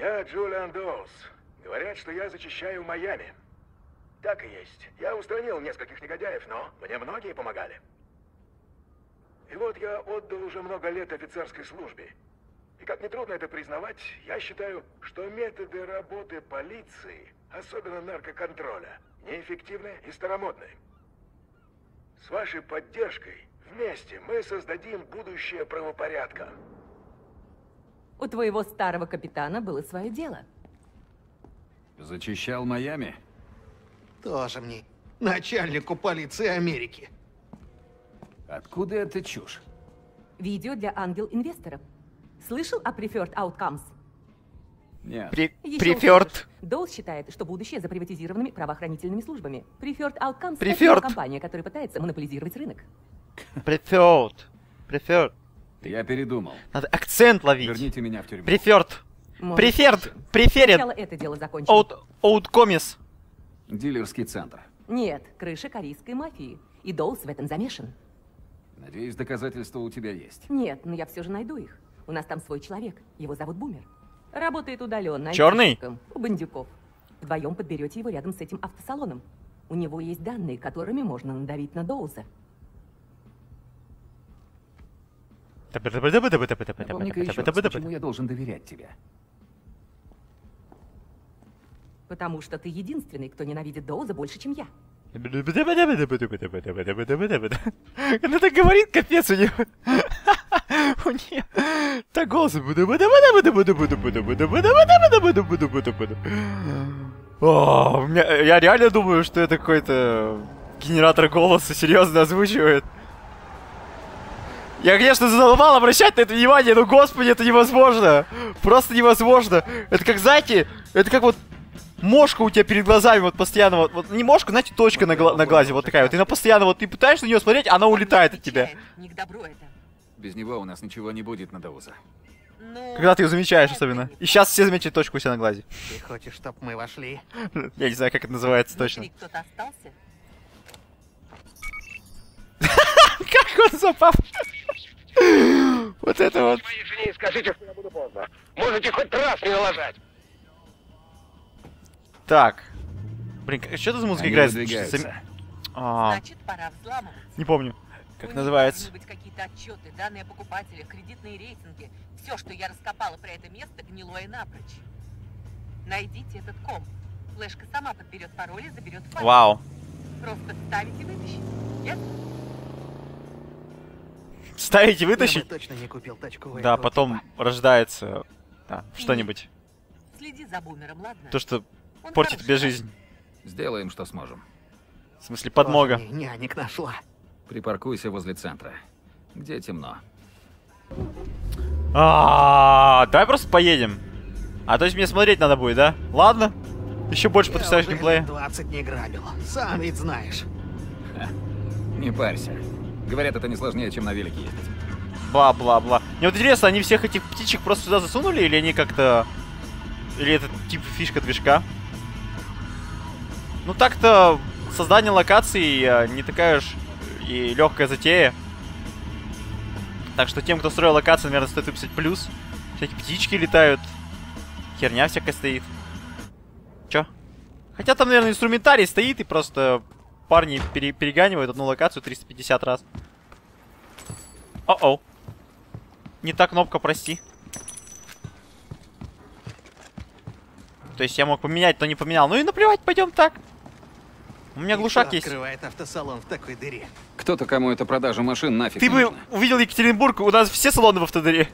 Я Джулиан Долс. Говорят, что я зачищаю Майами. Так и есть. Я устранил нескольких негодяев, но мне многие помогали. И вот я отдал уже много лет офицерской службе. И как нетрудно это признавать, я считаю, что методы работы полиции, особенно наркоконтроля, неэффективны и старомодны. С вашей поддержкой вместе мы создадим будущее правопорядка. У твоего старого капитана было свое дело. Зачищал Майами? Тоже мне. Начальнику полиции Америки. Откуда эта чушь? Видео для ангел-инвестора. Слышал о Preferred Outcomes? Нет. Preferred. Долс считает, что будущее за приватизированными правоохранительными службами. Preferred Outcomes – это компания, которая пытается монополизировать рынок. Preferred. Preferred. Я передумал. Надо акцент ловить. Верните меня в тюрьму. Preferred. Preferred. Preferred. Это дело закончено. Outcomes. Дилерский центр. Нет, крыша корейской мафии. И Долс в этом замешан. Надеюсь, доказательства у тебя есть. Нет, но я все же найду их. У нас там свой человек. Его зовут Бумер. Работает удаленно. Черный? У бандюков. Вдвоем подберете его рядом с этим автосалоном. У него есть данные, которыми можно надавить на Доуза. Напомни-ка еще раз, почему я должен доверять тебе? Потому что ты единственный, кто ненавидит Доуза больше, чем я. Она так говорит, капец у него. У нее так голос. О, я реально думаю, что это какой-то генератор голоса серьезно озвучивает. Я, конечно, задолбал обращать на это внимание, но, господи, это невозможно. Просто невозможно. Это как, знаете, это как вот мошка у тебя перед глазами вот постоянно, вот не мошка, знаете, точка на глазе вот такая вот. И она постоянно вот, ты пытаешься на нее смотреть, она улетает от тебя. Без него у нас ничего не будет на Доуза. Ну, когда ты ее замечаешь особенно. И сейчас все замечают точку у себя на глазе. Ты хочешь, чтобы мы вошли? Я не знаю, как это называется точно. Кто-то остался? Как он запал? Вот это вот. Моей жене скажите, что я буду поздно. Можете хоть раз не налажать. Так. Блин, что это за музыка играет? Значит, пора взламывать. Не помню. Как называется? Какие-то отчеты, данные о покупателях, кредитные рейтинги. Все, что я раскопала про это место, гнилое напрочь. Найдите этот комп. Флешка сама подберет пароль и заберет файл. Вау. Просто вставить и вытащить. Нет? Вставить и вытащить? Точно не купил тачку, да, потом типа рождается что-нибудь. Следи за Бумером, ладно? То, что он портит тебе жизнь. Сделаем, что сможем. В смысле, подмога. О, нянек нашла. Припаркуйся возле центра, где темно. Давай просто поедем. А то есть мне смотреть надо будет, да? Ладно. Еще больше потрясаешь геймплея. 20 не грабил, сам ведь знаешь. Не парься. Говорят, это не сложнее, чем на велике ездить. Бла-бла-бла. Мне вот интересно, они всех этих птичек просто сюда засунули, или они как-то... Или это типа фишка движка? Ну так-то создание локации не такая уж... И легкая затея. Так что тем, кто строил локации, наверное, стоит выписать плюс. Всякие птички летают. Херня всякая стоит. Чё? Хотя там, наверное, инструментарий стоит, и просто парни переганивают одну локацию 350 раз. О-оу. Не та кнопка, прости. То есть я мог поменять, но не поменял. Ну и наплевать, пойдем так. У меня глушак есть. Открывает автосалон в такой дыре. Кто-то, кому это продажа машин, нафиг. Ты бы увидел Екатеринбург, у нас все салоны в автодыре.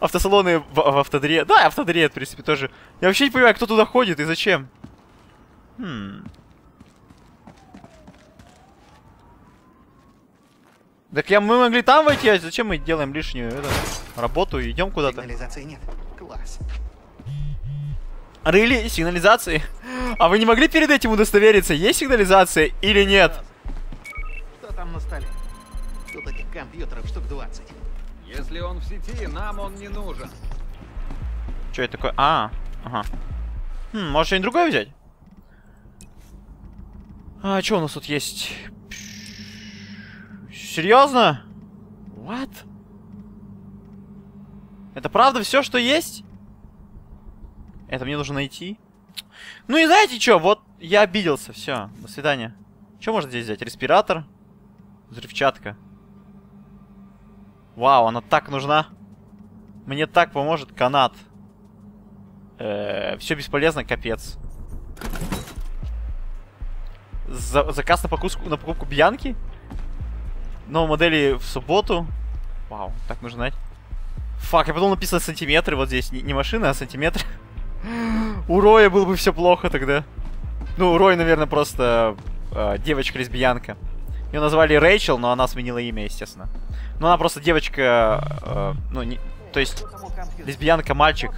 Автосалоны в автодыре. Да, автодыре, в принципе, тоже. Я вообще не понимаю, кто туда ходит и зачем. Так мы могли там войти, а зачем мы делаем лишнюю работу и идем куда-то? Сигнализации нет. Класс. Рыли сигнализации. А вы не могли перед этим удостовериться, есть сигнализация или нет? Кто там на столе? Тут таких компьютеров штук 20. Если он в сети, нам он не нужен. Чё это такое? Ага. Может, что-нибудь другое взять? А что у нас тут есть? Серьезно? What? Это правда все, что есть? Это мне нужно найти. Ну и знаете что? Вот я обиделся. Все. До свидания. Что можно здесь взять? Респиратор. Взрывчатка. Вау, она так нужна. Мне так поможет канат. Все бесполезно, капец. Заказ на покупку Бьянки. Новые модели в субботу. Вау, так нужно знать. Фак, я потом написал сантиметры вот здесь. Не машины, а сантиметры. У Роя было бы все плохо тогда. Ну, Рой, наверное, просто девочка-лесбиянка. Ее назвали Рэйчел, но она сменила имя, естественно. Но она просто девочка... ну, не... То есть, лесбиянка-мальчик.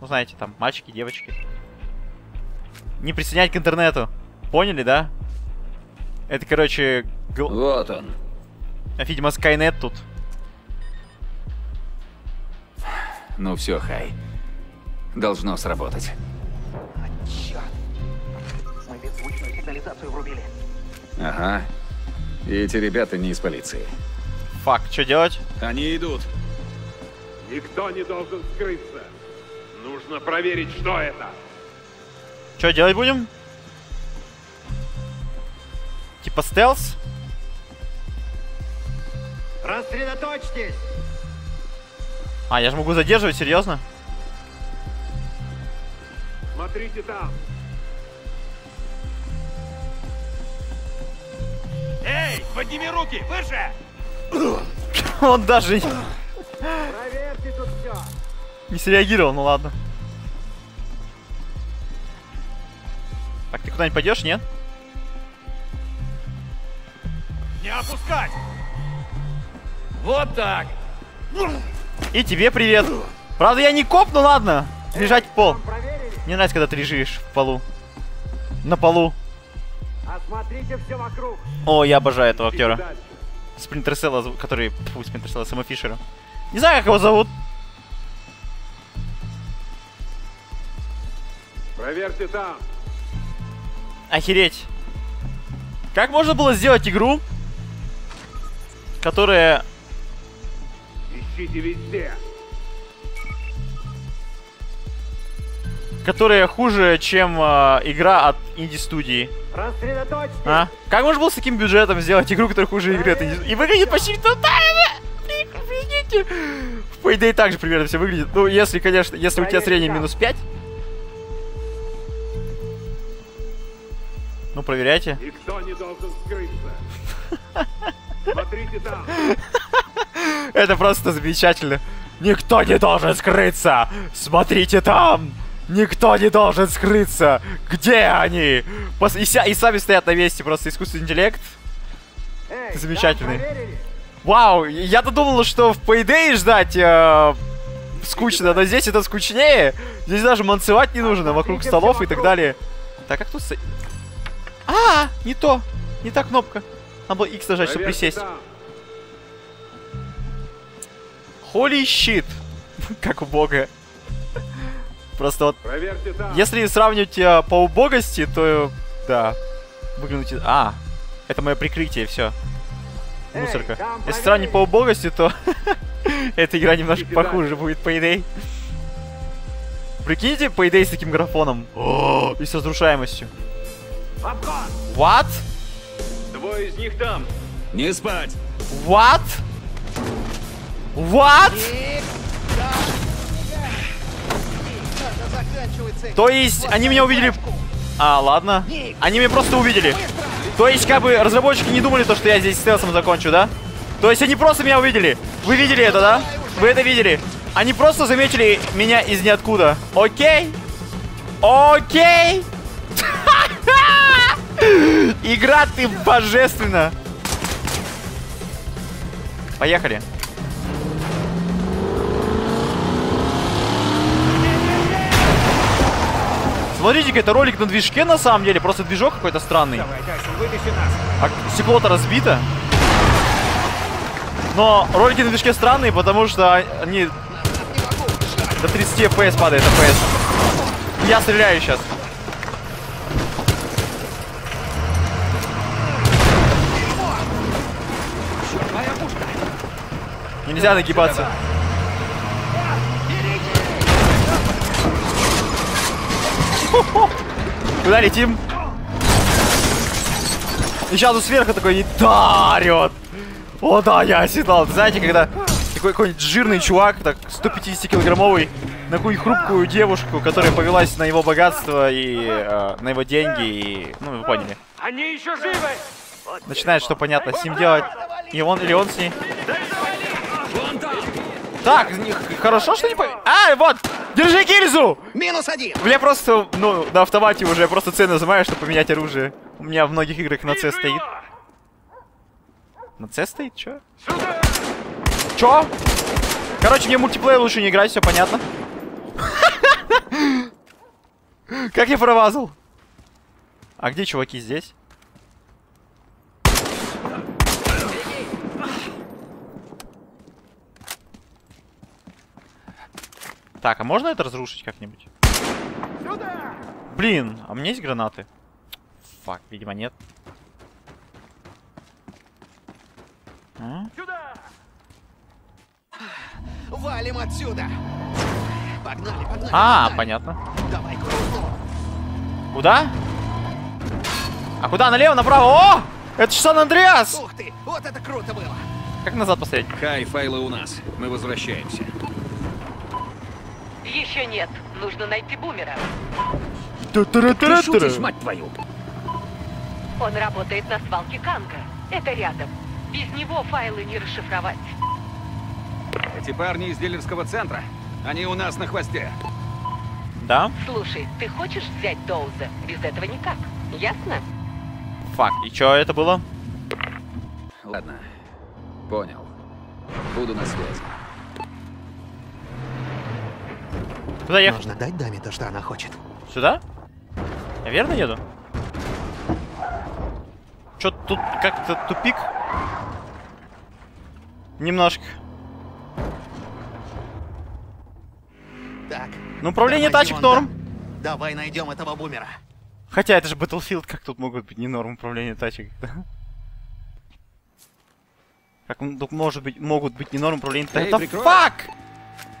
Ну, знаете, там, мальчики, девочки. Не присоединять к интернету. Поняли, да? Это, короче... Вот он. Видимо, Скайнет тут. Ну все, Хай. Должно сработать. А, черт. Мы беззвучную сигнализацию врубили. Ага. И эти ребята не из полиции. Фак, что делать? Они идут. Никто не должен скрыться. Нужно проверить, что это. Что делать будем? Типа стелс? Рассредоточьтесь! А, я же могу задерживать, серьезно? Смотрите там! Эй, подними руки, выше! Он даже... Проверьте тут все. Не среагировал, ну ладно. Так, ты куда-нибудь пойдешь, нет? Не опускать! Вот так! И тебе привет! Правда, я не коп, ну ладно! Лежать в пол. Мне нравится, когда ты лежишь в полу. На полу. Осмотрите все вокруг. О, я обожаю этого актера. Сплинтерселла, который... Фу, Сплинтерселла, Сэма Фишера. Не знаю, как его зовут. Проверьте там. Охереть. Как можно было сделать игру, которая... Ищите везде. Которая хуже, чем игра от инди-студии. А? Как можно было с таким бюджетом сделать игру, которая хуже игры от инди-студии? И выглядит почти тотально. Прикиньте. В Payday также примерно все выглядит. Ну, если, конечно, если у тебя средний минус 5. Ну, проверяйте. Никто не должен скрыться. Смотрите там. Это просто замечательно. Никто не должен скрыться. Смотрите там. Никто не должен скрыться. Где они? И сами стоят на месте. Просто искусственный интеллект. Эй, ты замечательный. Вау, я-то думал, что в Payday ждать скучно, но здесь это скучнее. Здесь даже манцевать не нужно вокруг столов и так далее. Так, как тут... А, не то. Не та кнопка. Надо было X нажать, чтобы присесть. Holy shit. Как убого. Просто вот, если сравнивать по убогости, то, да, выглянуть... А, это мое прикрытие, все. Мусорка. Если сравнить по убогости, то эта игра немножко похуже будет, Payday. Прикиньте, Payday с таким графоном и с разрушаемостью. What? Двое из них там. Не спать. What? What? То есть, они меня увидели... А, ладно. Они меня просто увидели. То есть, как бы, разработчики не думали, то, что я здесь стелсом закончу, да? То есть, они просто меня увидели. Вы видели это, да? Вы это видели. Они просто заметили меня из ниоткуда. Окей? Окей? Игра, ты божественна. Поехали. Смотрите-ка, это ролик на движке на самом деле, просто движок какой-то странный. Давай, Дайсон, вытащи нас. А стекло-то разбито. Но ролики на движке странные, потому что они... До 30 FPS падает, FPS. Я стреляю сейчас. Нельзя нагибаться. Куда летим? И сейчас он сверху такой дарит. О да, я оседлал. Знаете, когда какой-нибудь жирный чувак, так 150-килограммовый, на какую-нибудь хрупкую девушку, которая повелась на его богатство и на его деньги, и, ну, вы поняли. Они еще живы! Начинает, что понятно, с ним делать. И он, или он с ней. Так, хорошо, что не по... А, вот! Держи гильзу! -1! Бля, просто, ну, на автомате уже просто С нажимаю, чтобы поменять оружие. У меня в многих играх на С стоит. На С стоит? Чё? Чё? Короче, мне мультиплеер лучше не играть, все понятно. Как я провазал? А где чуваки здесь? Так, а можно это разрушить как-нибудь? Блин, а у меня есть гранаты? Фак, видимо, нет. А? Валим отсюда. Погнали, погнали. А, погнали. Понятно. Давай, куда? А куда? Налево, направо? О! Это же Сан Андреас! Ух ты! Вот это круто было! Как назад посмотреть? Хай, файлы у нас. Мы возвращаемся. Еще нет. Нужно найти Бумера. Ты шутишь, мать твою! Он работает на свалке Канга. Это рядом. Без него файлы не расшифровать. Эти парни из дилерского центра. Они у нас на хвосте. Да? Слушай, ты хочешь взять Доуза? Без этого никак. Ясно? Фак. И чё это было? Ладно. Понял. Буду на связи. Куда ехать? Нужно дать даме то, что она хочет. Сюда? Я верно еду? Чё тут как-то тупик? Немножко. Так. Ну, управление тачек норм. Да. Давай найдем этого Бумера. Хотя это же Battlefield, как тут могут быть не норм управление тачек? Как тут может быть, могут быть не норм управление тачек? Фак!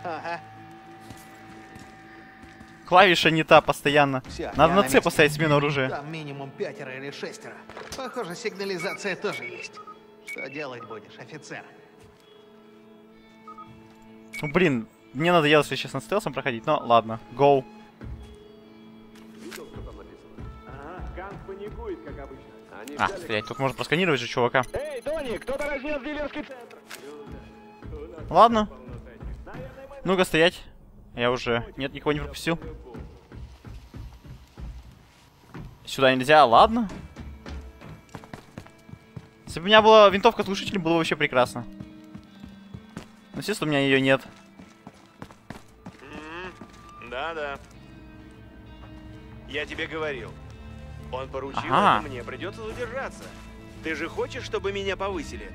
Ага. Клавиша не та постоянно. Всё, надо на С поставить смену оружия. Там минимум 5 или 6. Похоже, сигнализация тоже есть. Что делать будешь, офицер? Ну, блин, мне надоело, если сейчас на стелсом проходить, но ладно, гоу. А, блядь, тут можно просканировать же чувака. Эй, Тони, кто-то разнес дилерский центр. Ладно. Ну-ка, стоять. Я уже... Нет, никого не пропустил. Сюда нельзя, ладно. Если бы у меня была винтовка с глушителем, было бы вообще прекрасно. Но, естественно, у меня ее нет. Да-да. Я тебе говорил. Он поручил это мне, придется задержаться. Ты же хочешь, чтобы меня повысили?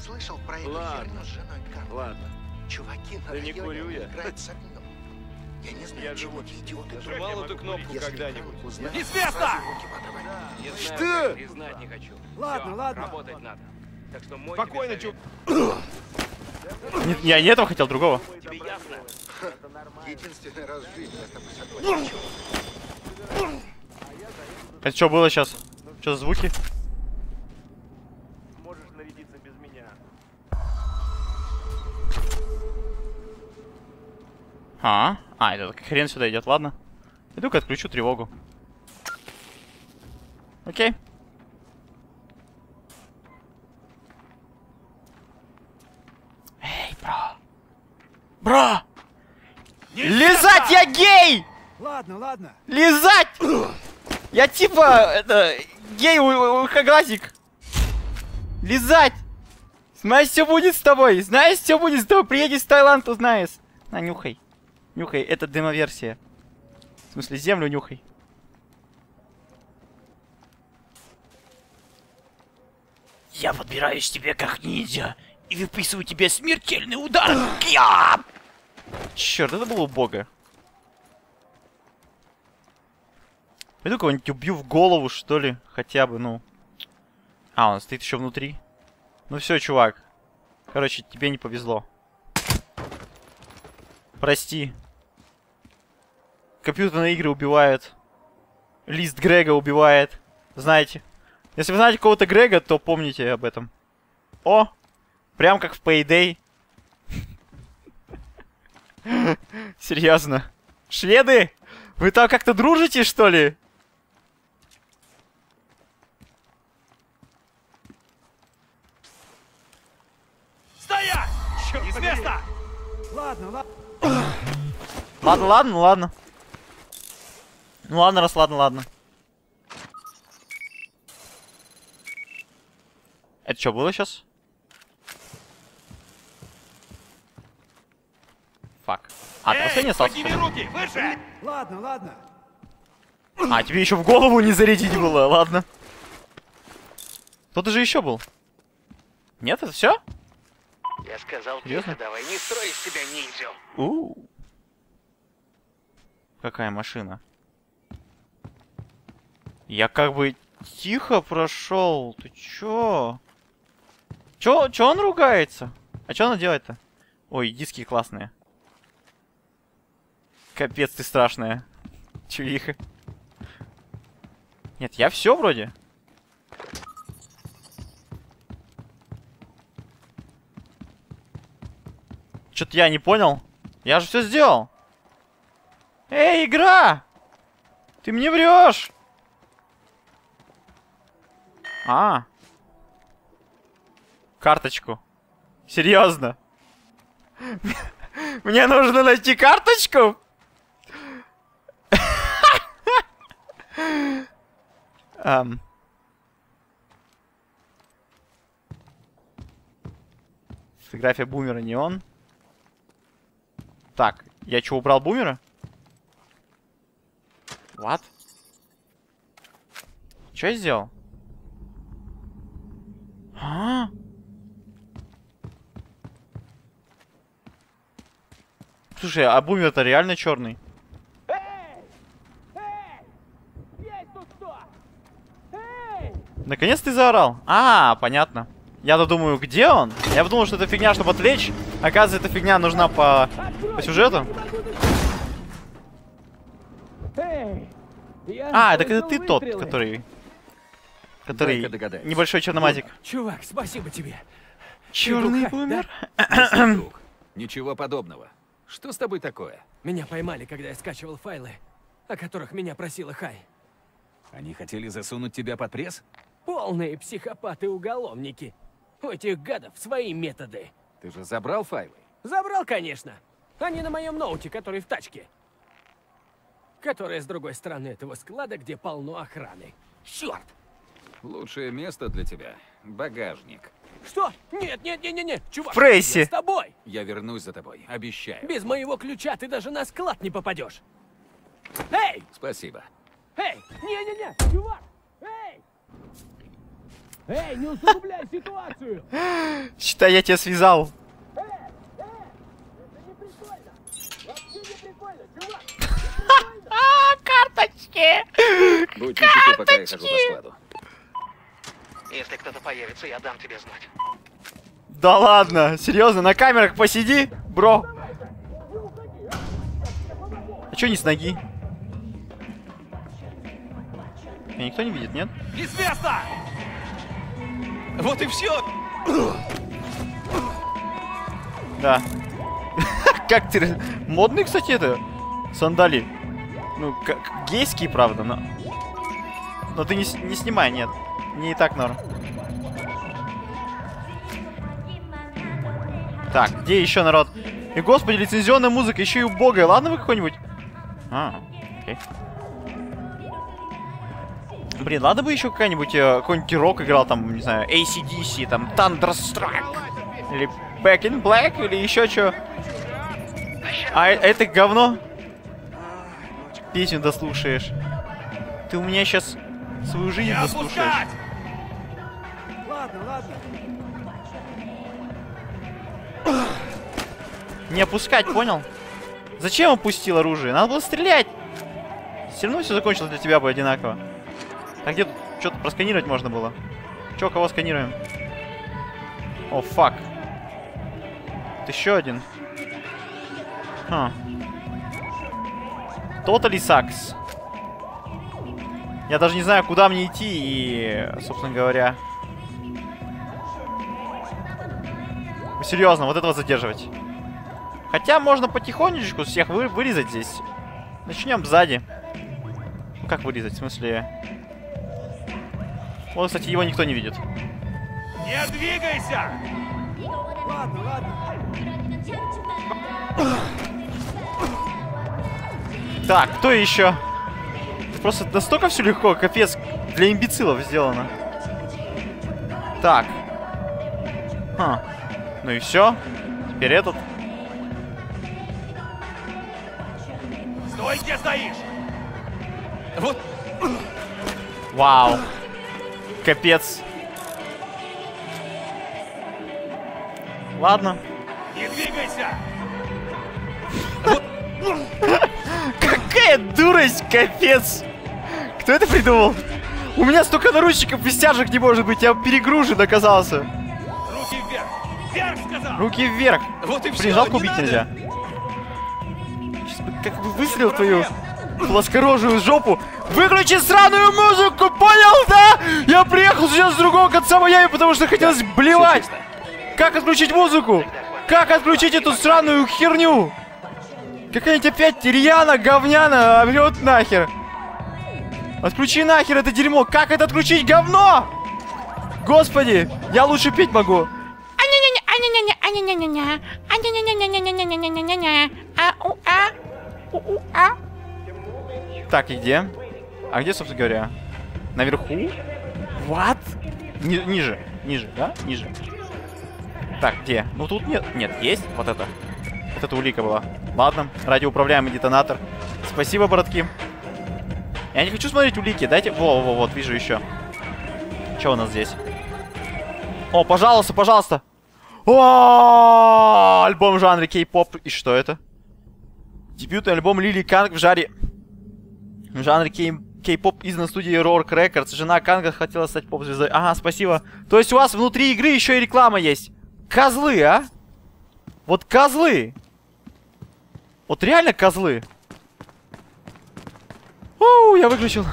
Слышал про эту херню с женой Карла? Ладно. Чуваки на районе играют с огнем. Я не знаю, чего ты, идиоты, нажимал эту кнопку когда-нибудь. Известно! Что? Ладно, ладно. Работать надо. Так что мой спокойно, чувак. Я не этого хотел, другого. Тебе ясно? Единственный раз в жизни это высоко. Это что было сейчас? Что за звуки? Можешь нарядиться без меня. А, это как хрен сюда идет, ладно. Иду-ка отключу тревогу. Окей. Эй, бро. Бро! Лизать, я гей! Ладно, ладно. Лизать! Я типа, это, гей, глазик. Лизать! Знаешь, все будет с тобой. Знаешь, все будет с тобой. Приедешь в Таиланд, узнаешь. На, нюхай. Нюхай, это демоверсия. В смысле, землю нюхай. Я подбираюсь к тебе как ниндзя и выписываю тебе смертельный удар. Черт, это было убого. Пойду кого-нибудь убью в голову, что ли, хотя бы, ну. А, он стоит еще внутри. Ну все, чувак. Короче, тебе не повезло. Прости. Компьютерные игры убивают. Лист Грега убивает. Знаете. Если вы знаете кого-то Грега, то помните об этом. О! Прям как в Payday. Серьезно. Шведы? Вы там как-то дружите, что ли? Стоять! Из места! Ладно, ладно. Ладно, ладно, ладно. Ну ладно, раз ладно, ладно. Это что было сейчас? Фак. А, ты не остался. Ладно, ладно. А, тебе еще в голову не зарядить было, ладно. Кто-то же еще был. Нет, это все? Я сказал, тихо, давай не строй из себя ниндзю. Какая машина. Я как бы тихо прошел. Ты чё? Чё он ругается? А чё она делает-то? Ой, диски классные. Капец, ты страшная. Чувиха. Нет, я все вроде. Что-то я не понял. Я же все сделал. Эй, игра! Ты мне врешь! А. Карточку. Серьезно. Мне нужно найти карточку? Фотография Бумера, не он. Так, я что, убрал Бумера? What? Что я сделал? А? Слушай, а Бумер-то реально черный? Наконец ты заорал. А, понятно. Я-то думаю, где он? Я подумал, что это фигня, чтобы отвлечь. Оказывается, эта фигня нужна по сюжету. А, так это ты тот, который небольшой черномазик. Чувак, спасибо тебе. Черный Бумер? Ничего подобного. Что с тобой такое? Меня поймали, когда я скачивал файлы, о которых меня просила Хай. Они хотели засунуть тебя под пресс? Полные психопаты-уголовники. У этих гадов свои методы. Ты же забрал файлы? Забрал, конечно. Они на моем ноуте, который в тачке. Которая с другой стороны этого склада, где полно охраны. Черт! Лучшее место для тебя. Багажник. Что? Нет, нет, нет, нет, нет. Чувак, Фрейси. Я с тобой. Я вернусь за тобой, обещаю. Без моего ключа ты даже на склад не попадешь. Эй! Спасибо. Эй! Не-не-не! Чувак! Эй! Эй, не усугубляй ситуацию! Считай, я тебя связал. Эй! Эй! Это не прикольно! Вообще не прикольно, чувак! Карточки! Будь ничего, пока я хожу по складу. Если кто-то появится, я дам тебе знать. Да ладно! Серьезно, на камерах посиди, бро! А чё не с ноги? Никто не видит, нет? Известно! Вот и все! Да. Как ты... Модные, кстати, это... Сандали. Ну, как... Гейские, правда, но... Но ты не снимай, нет. Не так, норм. Так, где еще народ? И, господи, лицензионная музыка, еще и убогая. Ладно вы какой-нибудь? А, окей. Блин, ладно бы еще какой-нибудь рок играл, там, не знаю, ACDC, там, Thunderstruck, или Back in Black, или еще что. А это говно? Песню дослушаешь. Ты у меня сейчас свою жизнь дослушаешь. Ладно, ладно. Не опускать, понял? Зачем опустил оружие? Надо было стрелять. Все равно все закончилось для тебя бы одинаково. А где тут что-то просканировать можно было? Чё, кого сканируем? О, фак. Тут еще один. Ха. Totally sucks. Я даже не знаю, куда мне идти и, собственно говоря... Серьезно, вот этого задерживать. Хотя можно потихонечку всех вырезать здесь. Начнем сзади. Ну как вырезать, в смысле... Вот, кстати, его никто не видит. Не двигайся! Ладно, ладно. Так, кто еще? Просто настолько все легко, капец, для имбецилов сделано. Так. Ха. Ну и все. Теперь этот. Стой, где стоишь! Вот. Вау. Капец. Ладно. Не двигайся! Какая дурость, капец! Кто это придумал? У меня столько наручников и стяжек не может быть, я перегружен оказался. Руки вверх! Вверх, сказал! Руки вверх! Вот и все. Блин, жалко, убить нельзя. Сейчас как бы выстрелил твою плоскорожую жопу. Выключи сраную музыку, понял, да? Я приехал сейчас с другого конца Майами, потому что хотелось блевать. Как отключить музыку? Как отключить эту сраную херню? Какая-нибудь опять тирьяна, говняна, а лёд нахер. Отключи нахер это дерьмо. Как это отключить, говно? Господи, я лучше петь могу. Так, и где? А где, собственно говоря? Наверху? What? Ниже, ниже, да? Ниже. Так, где? Ну тут нет. Нет, есть. Вот это. Вот это улика была. Ладно, радиоуправляемый детонатор. Спасибо, братки. Я не хочу смотреть улики. Дайте... Во-во-во, вот, вижу еще. Что у нас здесь? О, пожалуйста, пожалуйста. О, альбом в жанре кей-поп. И что это? Дебютный альбом Лили Канг в жаре... В жанре кей-поп из на студии Roark Records. Жена Канга хотела стать поп-звездой. Ага, спасибо. То есть у вас внутри игры еще и реклама есть. Козлы, а? Вот козлы. Вот реально козлы. Оу, я выключил.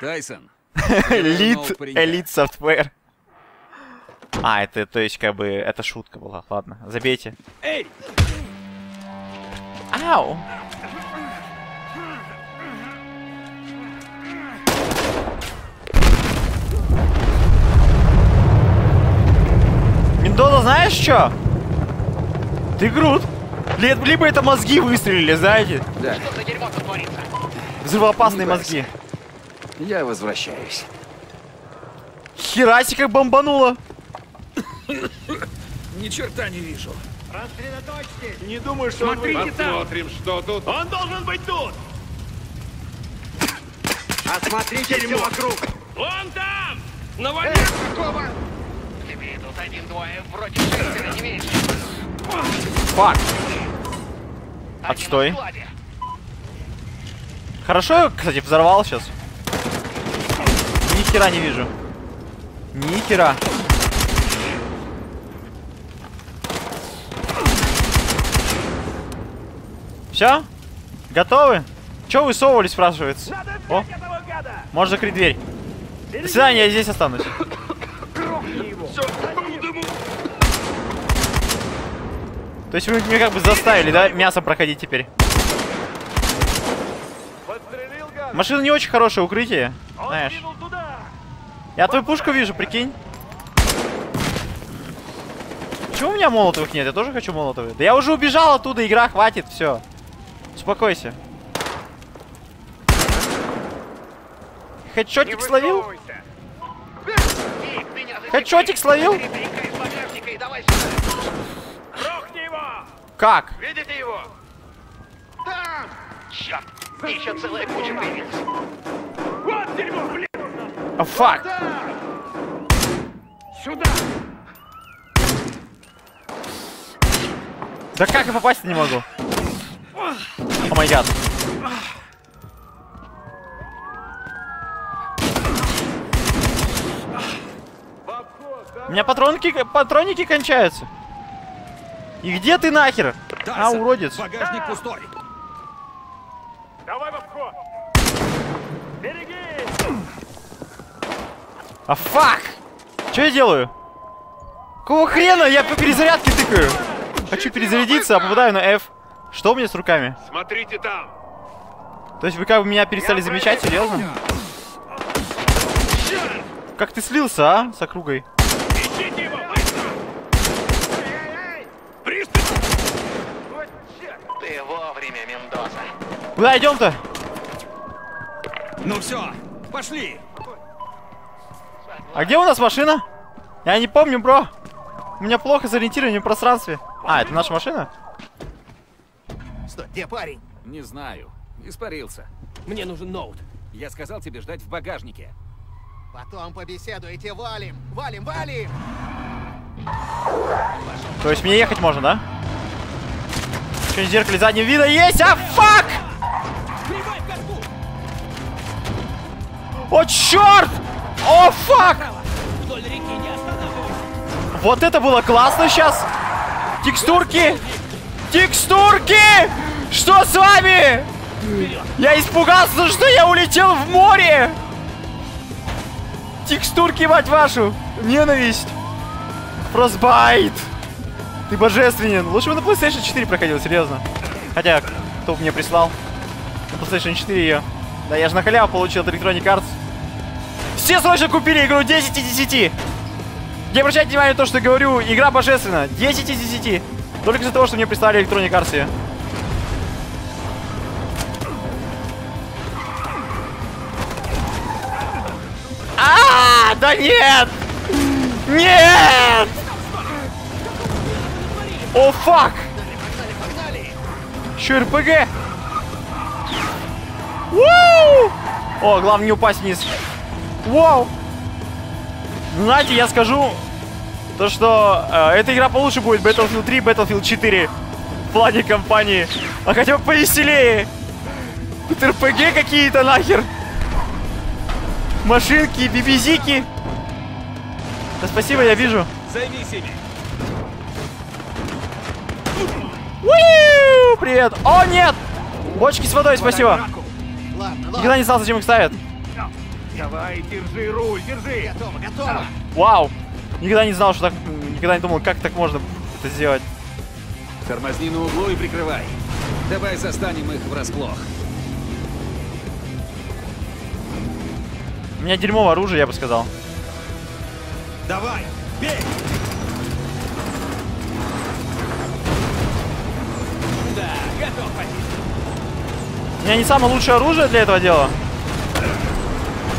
Тайсон. Элит софтвер. А, это, то есть, как бы, это шутка была. Ладно, забейте. Эй! Ау! Мендоза, знаешь что? Ты крут. Либо это мозги выстрелили, знаете? Да. Что за дерьмо тут творится? Взрывоопасные мозги. Я возвращаюсь. Херасика бомбанула. Ни черта не вижу. Рассредоточьтесь. Не думаю, что он будет. Посмотрим, что тут. Он должен быть тут. Осмотрите его вокруг. Он там! На воде какого? Тебе идут один-двое, вроде шестеро, не меньше. Фак. Отстой. Хорошо я, кстати, взорвал сейчас. Ни хера не вижу. Ни хера. Все? Готовы? Че вы совывали, спрашивается? О, можешь закрыть дверь. До свидания, я здесь останусь. То есть вы меня как бы заставили, да, мясо проходить теперь? Машина не очень хорошее укрытие, знаешь. Я твою пушку вижу, прикинь. Почему у меня молотовых нет? Я тоже хочу молотовых. Да я уже убежал оттуда, игра, хватит, все. Успокойся. Хедшотик словил? Хедшотик словил? Как? Видите его? Да! Черт! Еще целая куча появилась. Вот дерьмо, блин! А фак! Сюда! Да как я попасть не могу? О май гад! У меня патроники кончаются. И где ты нахер? Тайсон, уродец. Багажник пустой. Давай в обход. Береги. А фак! Что я делаю? Какого хрена я по перезарядке тыкаю? Хочу перезарядиться, а попадаю на F. Что у меня с руками? Смотрите там. То есть вы как бы меня перестали замечать, серьезно? Как ты слился, а? С округой. Ищите его, быстро! Приступ! Ты вовремя, Мендоза. Куда идем-то? Ну все, пошли! А где у нас машина? Я не помню, бро. У меня плохо с ориентированием в пространстве. А, это наша машина? Стой, где парень? Не знаю. Испарился. Мне нужен ноут. Я сказал тебе ждать в багажнике. Потом побеседуйте, валим! Валим, валим! То есть мне ехать можно, да? Что-нибудь в зеркале заднего вида есть? А, фак! О, черт! О, фак! Вот это было классно сейчас! Текстурки! Текстурки! Что с вами? Я испугался, что я улетел в море! Текстурки, мать вашу! Ненависть! Frostbite! Ты божественен! Лучше бы на PlayStation 4 проходил, серьезно. Хотя, кто мне прислал? На PlayStation 4 ее. Да, я же на халяву получил от Electronic Arts. Все срочно купили игру 10 из 10! Не обращайте внимания на то, что я говорю, игра божественна. 10 из 10. Только из-за того, что мне прислали Electronic Arts ее. А-а-а! Да нет! Нет! О, фак! Еще РПГ! Уу! О, главное не упасть вниз. Вау! Знаете, я скажу, то что эта игра получше будет Battlefield 3, Battlefield 4 в плане компании. А хотя бы повеселее. Тут РПГ какие-то нахер. Машинки, бибизики. Да спасибо, я вижу. Займись ими. Привет. О, нет! Бочки с водой, спасибо. Никогда не знал, зачем их ставят. Давай, держи руль, держи. Готово, готово. Вау. Никогда не знал, что так... Никогда не думал, как так можно это сделать. Тормозни на углу и прикрывай. Давай застанем их врасплох. У меня дерьмо оружие, я бы сказал. Давай, бей! Да, готов. У меня не самое лучшее оружие для этого дела.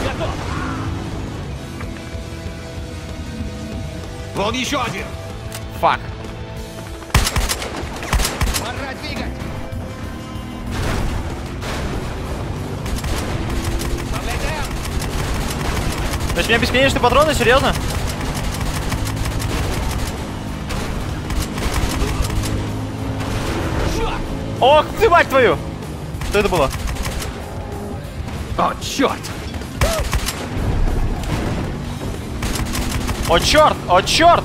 Готов. Вон еще один. Фак. Пора двигать. То есть у меня бесконечные патроны, серьезно? Черт! Ох ты, мать твою! Что это было? О, черт! О, черт! О, черт!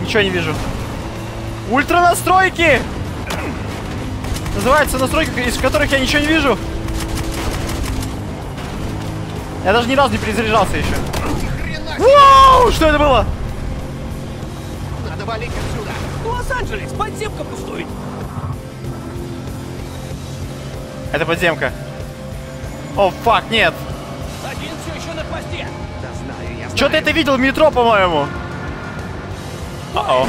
Ничего не вижу. Ультра настройки! Называется настройки, из которых я ничего не вижу. Я даже ни разу не перезаряжался еще. Вау! Что это было? Надо валить отсюда. Лос-Анджелес, подземка пустой. Это подземка. О, фак, нет. Один все еще на хвосте. Да знаю, я знаю. Что ты это видел в метро, по-моему? О-о.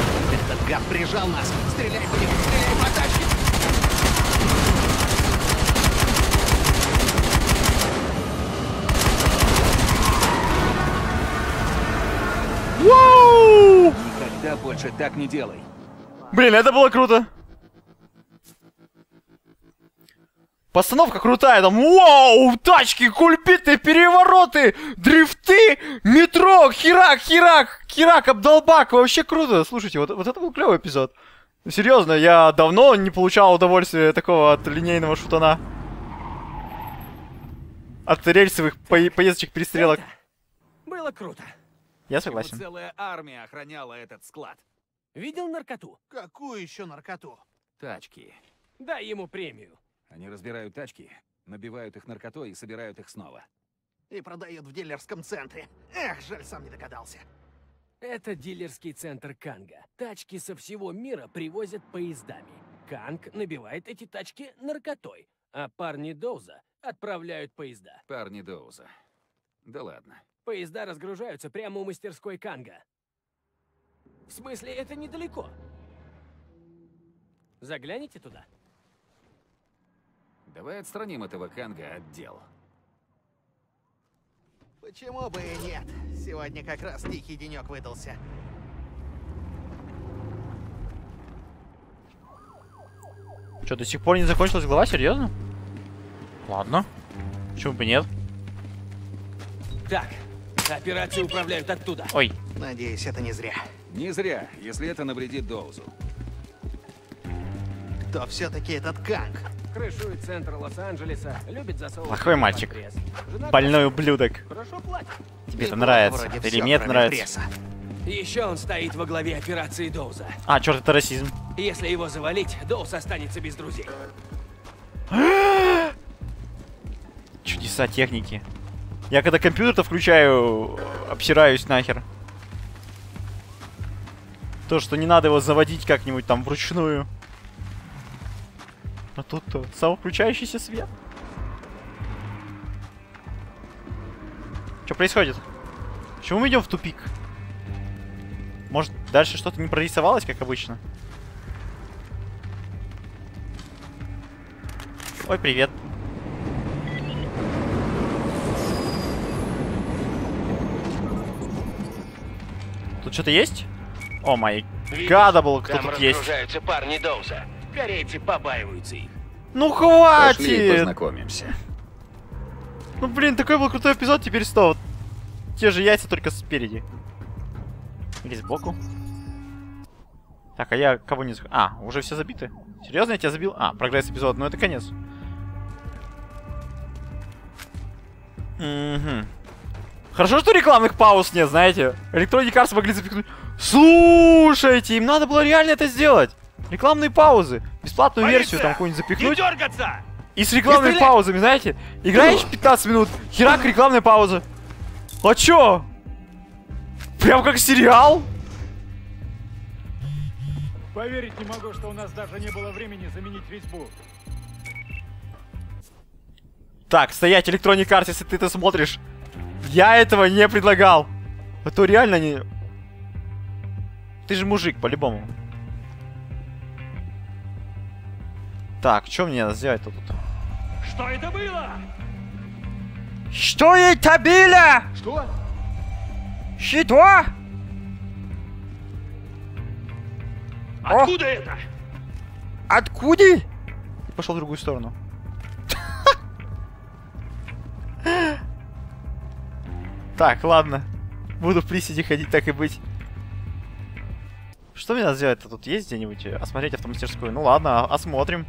Этот гад прижал нас. Стреляй по нему, стреляй по тачке. Никогда больше так не делай. Блин, это было круто. Постановка крутая, там вау, тачки, кульбиты, перевороты, дрифты, метро, херак, херак, херак, обдолбак, вообще круто. Слушайте, вот это был клевый эпизод. Серьезно, я давно не получал удовольствия такого от линейного шутана, от рельсовых поездочек, перестрелок. Это было круто. Я согласен. Его целая армия охраняла этот склад. Видел наркоту? Какую еще наркоту? Тачки. Дай ему премию. Они разбирают тачки, набивают их наркотой и собирают их снова. И продают в дилерском центре. Эх, жаль, сам не догадался. Это дилерский центр Канга. Тачки со всего мира привозят поездами. Канг набивает эти тачки наркотой, а парни Доуза отправляют поезда. Парни Доуза. Да ладно. Поезда разгружаются прямо у мастерской Канга. В смысле, это недалеко. Загляните туда. Давай отстраним этого Канга от дел. Почему бы и нет? Сегодня как раз тихий денек выдался. Что, до сих пор не закончилась глава? Серьезно? Ладно. Почему бы нет? Так, операцию управляют оттуда. Ой. Надеюсь, это не зря. Не зря, если это навредит Доузу. Кто все-таки этот Канг? Крышует центр Лос-Анджелеса, любит засовывать. Плохой мальчик. Больной ублюдок. Хорошо платит. Тебе это нравится. Или мне это нравится. Еще он стоит во главе операции Доуза. А, черт, это расизм. Если его завалить, Доуз останется без друзей. Чудеса техники. Я когда компьютер-то включаю, обсираюсь нахер. То, что не надо его заводить как-нибудь там вручную. А тут-то самовключающийся свет. Что происходит? Почему мы идем в тупик? Может, дальше что-то не прорисовалось, как обычно? Ой, привет. Тут что-то есть? О май гадабл, кто тут есть. Разгружаются парни Доуза. Корейцы побаиваются их. Ну хватит! Пошли познакомимся. Ну блин, такой был крутой эпизод, теперь снова. Те же яйца, только спереди. Или сбоку. Так, а я кого не... А, уже все забиты? Серьезно, я тебя забил? А, прогресс эпизод, ну это конец. Угу. Хорошо, что рекламных пауз нет, знаете. Electronic Arts могли запихнуть... Слушайте, им надо было реально это сделать. Рекламные паузы. Бесплатную версию там какую-нибудь запихнуть. И с рекламными паузами, знаете. Играешь 15 минут, херак, рекламная пауза. А чё? Прям как сериал? Поверить не могу, что у нас даже не было времени заменить резьбу. Так, стоять, Electronic Arts, если ты это смотришь. Я этого не предлагал. А то реально не... Ты же мужик, по-любому. Так, что мне надо сделать-то тут? Что это было? Что это было? Что? Что? Откуда это? Откуда? Пошел в другую сторону. Так, ладно. Буду в приседе ходить, так и быть. Что мне надо сделать-то? Тут есть где-нибудь? Осмотреть автомастерскую? Ну ладно, осмотрим.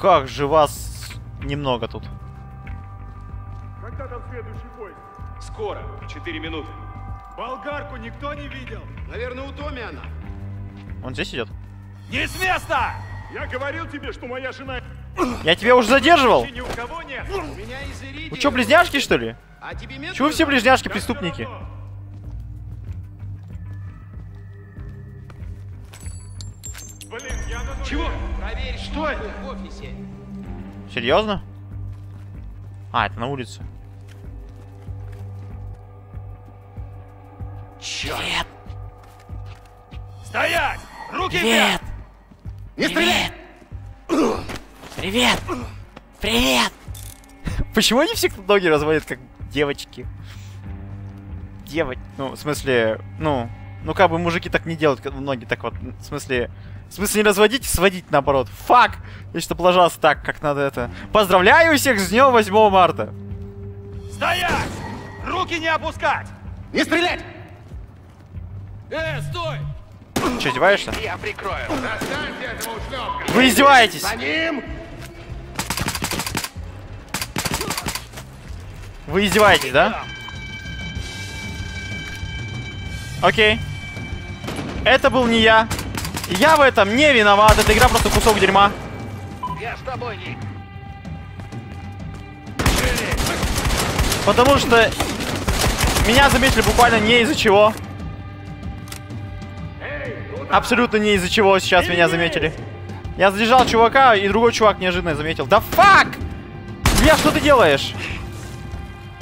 Как же вас немного тут. Когда там следующий поезд? Скоро, 4 минуты. Болгарку никто не видел. Наверное, у Томи она. Он здесь идет. Не с места! Я говорил тебе, что моя жена... Я тебя уже задерживал? Ни у кого нет. Вы что, близняшки, что ли? А тебе место? Чего все близняшки преступники? Блин, я надумал. Чего? Проверь, что это в офисе. Серьезно? А, это на улице. Черт! Стоять! Руки вверх! Не стреляй! Привет! Привет! Почему они все ноги разводят, как девочки? Ну, в смысле, ну как бы мужики так не делают, ноги так вот, в смысле не разводить, сводить наоборот. Фак! И чтоб ложался так, как надо это. Поздравляю всех с днем 8 марта! Стоять! Руки не опускать! Не стрелять! Стой! Че, издеваешься? Я прикрою. Вы издеваетесь! За ним! Вы издеваетесь, да? Окей. Это был не я. Я в этом не виноват. Эта игра просто кусок дерьма. Я с тобой, Ник. Потому что меня заметили буквально не из-за чего. Абсолютно не из-за чего сейчас меня заметили. Я задержал чувака, и другой чувак неожиданно заметил. Да фак! Бля, что ты делаешь?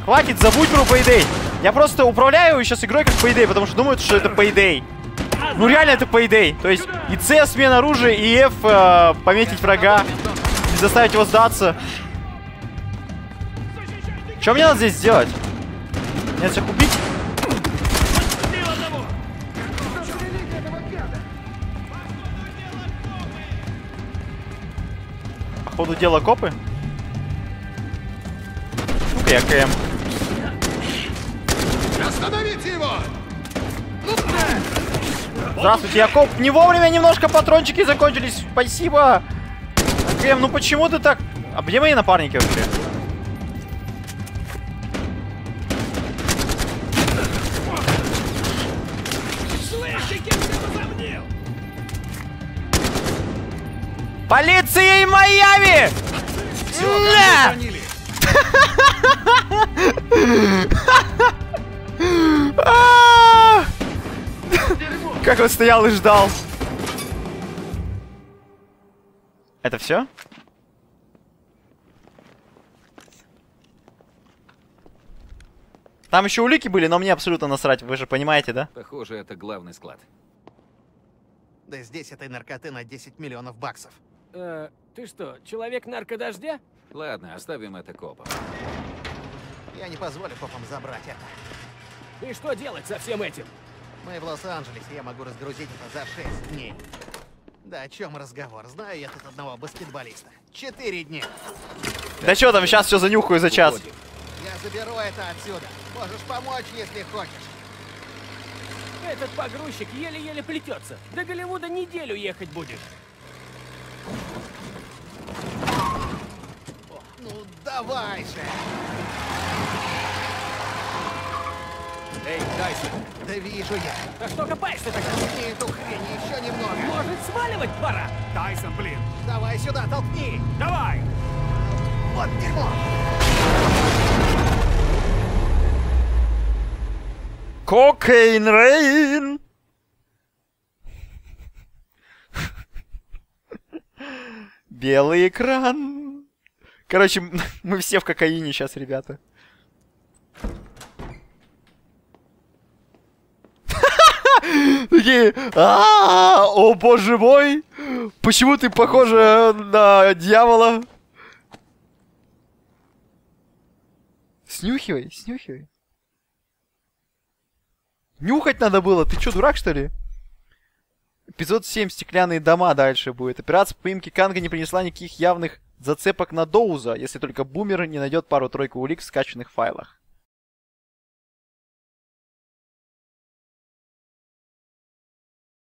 Хватит, забудь про Payday. Я просто управляю сейчас игрой как Payday, потому что думают, что это Payday. Ну реально это Payday. То есть и С смена оружия, и F пометить врага, и заставить его сдаться. Что мне надо здесь сделать? Мне всех убить? Походу дела копы. Ну-ка я КМ. Остановите его! Здравствуйте, я коп. Не вовремя немножко патрончики закончились. Спасибо. КМ, ну почему ты так... А где мои напарники вообще? Полиция и Майами! Как он стоял и ждал. Это все? Там еще улики были, но мне абсолютно насрать. Вы же понимаете, да? Похоже, это главный склад. Да здесь этой наркоты на 10 миллионов баксов. Ты что, человек наркодождя? Ладно, оставим это копам. Я не позволю копам забрать это. И что делать со всем этим? Мы в Лос-Анджелесе, я могу разгрузить это за 6 дней. Да о чем разговор? Знаю я тут одного баскетболиста. 4 дня. Да что там, сейчас все занюхаю за час. Я заберу это отсюда. Можешь помочь, если хочешь. Этот погрузчик еле-еле плетется. До Голливуда неделю ехать будешь. Ну давай же! Эй, Дайсон! Да вижу я! Да что копаешься тогда? Толкни эту хрень еще немного! Может, сваливать пора? Дайсон, блин! Давай сюда, толкни! Давай! Вот дерьмо! Cocaine Rain! Белый экран. Короче, мы все в кокаине сейчас, ребята. Такие, о боже мой, почему ты похожа на дьявола? Снюхивай, снюхивай. Нюхать надо было, ты чё, дурак, что ли? Эпизод 7. Стеклянные дома дальше будет. Операция по поимке Канга не принесла никаких явных зацепок на Доуза, если только Бумер не найдет пару-тройку улик в скачанных файлах.